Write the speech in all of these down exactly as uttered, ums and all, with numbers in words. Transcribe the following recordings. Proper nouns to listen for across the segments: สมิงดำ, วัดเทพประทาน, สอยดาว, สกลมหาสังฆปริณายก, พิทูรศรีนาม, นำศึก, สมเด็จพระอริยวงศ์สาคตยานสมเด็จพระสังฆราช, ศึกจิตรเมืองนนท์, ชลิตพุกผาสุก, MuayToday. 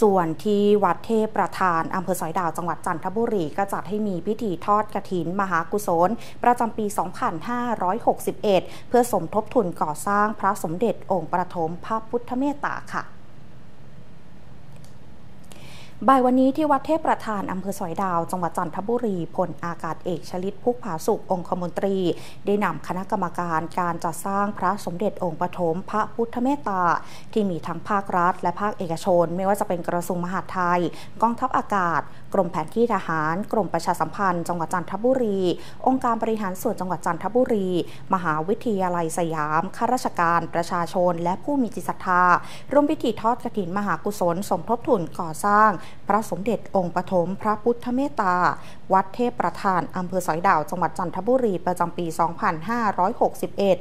ส่วนที่วัดเทพประธานอำเภอสอยดาวจังหวัดจันทบุรีก็จัดให้มีพิธีทอดกฐินมหากุศลประจำปี สองพันห้าร้อยหกสิบเอ็ด เพื่อสมทบทุนก่อสร้างพระสมเด็จองค์ปฐมพระพุทธเมตตาค่ะบ่ายวันนี้ที่วัดเทพประธานอำเภอสอยดาวจังหวัดจันทบุรีพลอากาศเอกชลิตพุกผาสุกองคมนตรีได้นำคณะกรรมการการจัดสร้างพระสมเด็จองค์ปฐมพระพุทธเมตตาที่มีทั้งภาครัฐและภาคเอกชนไม่ว่าจะเป็นกระทรวงมหาดไทยกองทัพอากาศกรมแผนที่ทหารกรมประชาสัมพันธ์จังหวัดจันทบุรีองค์การบริหารส่วนจังหวัดจันทบุรีมหาวิทยาลัยสยามข้าราชการประชาชนและผู้มีจิตศรัทธาร่วมพิธีทอดกฐินมหากุศลสมทบทุนก่อสร้างพระสมเด็จองค์ปฐมพระพุทธเมตตาวัดเทพประธานอำเภอสอยดาวจังหวัดจันทบุรีประจำปี สองพันห้าร้อยหกสิบเอ็ด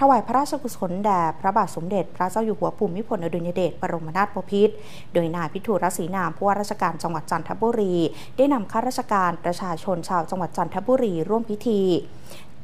ถวายพระราชกุศลแด่พระบาทสมเด็จพระเจ้าอยู่หัวภูมิพลอดุลยเดชบรมนาถบพิตรโดยนายพิทูรศรีนามผู้ว่าราชการจังหวัดจันทบุรีได้นำข้าราชการประชาชนชาวจังหวัดจันทบุรีร่วมพิธี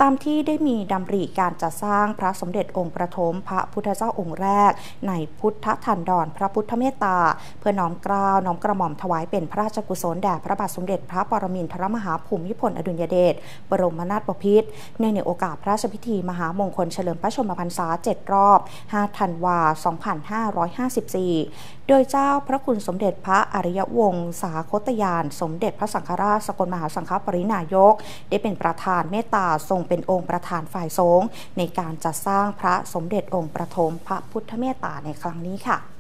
ตามที่ได้มีดำริการจัดสร้างพระสมเด็จองค์ปฐมพระพุทธเจ้าองค์แรกในพุทธธันดรพระพุทธเมตตาเพื่อน้อมเกล้าน้อมกระหม่อมถวายเป็นพระราชกุศลแด่พระบาทสมเด็จพระปรมินทรมหาภูมิพลอดุลยเดชบรมนาถบพิตรในในโอกาสพระราชพิธีมหามงคลเฉลิมพระชนมพรรษาเจ็ดรอบห้าธันวาคมสองพันห้าร้อยห้าสิบสี่โดยเจ้าพระคุณสมเด็จพระอริยวงศ์สาคตยานสมเด็จพระสังฆราชสกลมหาสังฆปริณายกได้เป็นประธานเมตตาทรงเป็นองค์ประธานฝ่ายสงฆ์ในการจัดสร้างพระสมเด็จองค์ปฐมพระพุทธเมตตาในครั้งนี้ค่ะ